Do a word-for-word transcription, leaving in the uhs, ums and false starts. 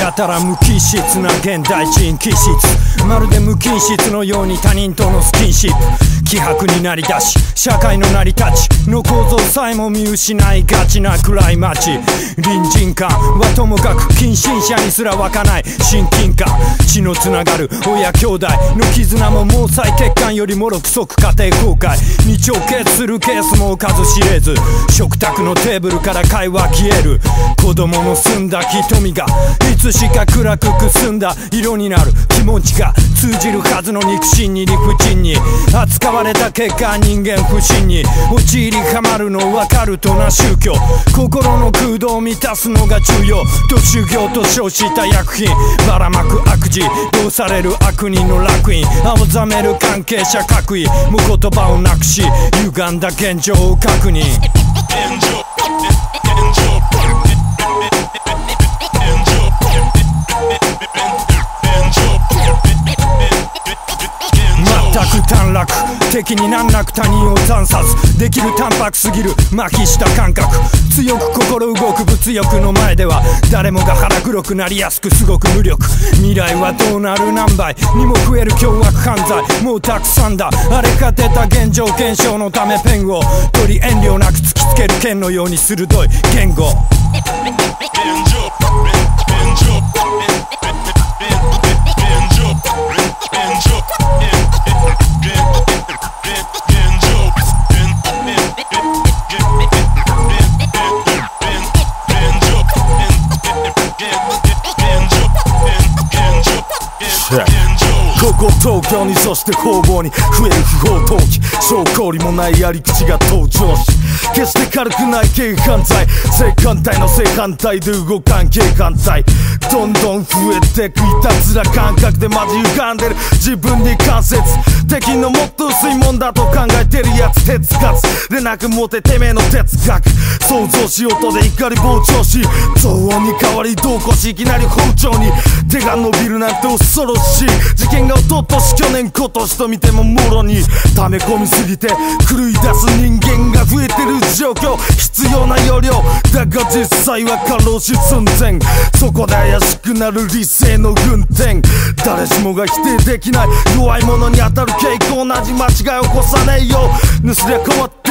やたら無機質な現代人気質、まるで無菌室のように他人とのスキンシップ、希薄になりだし社会の成り立ちの構造さえも見失いがちな暗い街。隣人間はともかく近親者にすら湧かない親近感、血のつながる親兄弟の絆も毛細血管よりもろく即家庭崩壊に直結するケースも数知れず、食卓のテーブルから会話消える、子供の澄んだ瞳がいつしか暗くくすんだ色になる、気持ちが通じるはずの肉親に理不尽に扱われた結果、人間不信に陥りはまるの分かるとな宗教、心の空洞を満たすのが重要と修行と称した薬品、ばらまく悪事どうされる悪人の烙印、青ざめる関係者各位もう言葉をなくし歪んだ現状を確認。全く短絡敵に難なく他人を惨殺できる、淡白すぎる麻痺した感覚、強く心動く物欲の前では誰もが腹黒くなりやすくすごく無力、未来はどうなる何倍にも増える凶悪犯罪もうたくさんだ、あれが出た現状現象のためペンを取り遠慮なく突きつける剣のように鋭い言語。ここ東京にそして工房に増える不法投棄、証拠りもないやり口が登場し決して軽くない軽犯罪、正反対の正反対で動かん軽犯罪、どんどん増えてくいたずら感覚でマジ歪んでる自分に関節、敵のもっと薄いもんだと考えてるやつ鉄活でなくモテてめえの哲学、想像し音で怒り膨張し騒音に変わり同行しいきなり包丁に手が伸びるなんて恐ろしい、事件がおととし去年今年と見てももろに溜め込みすぎて狂い出す人間が増えてる状況、必要な要領だが実際は過労死寸前、そこで怪しくなる理性の軍転、誰しもが否定できない弱い者に当たる傾向、同じ間違いを起こさねえよ盗りゃ変わって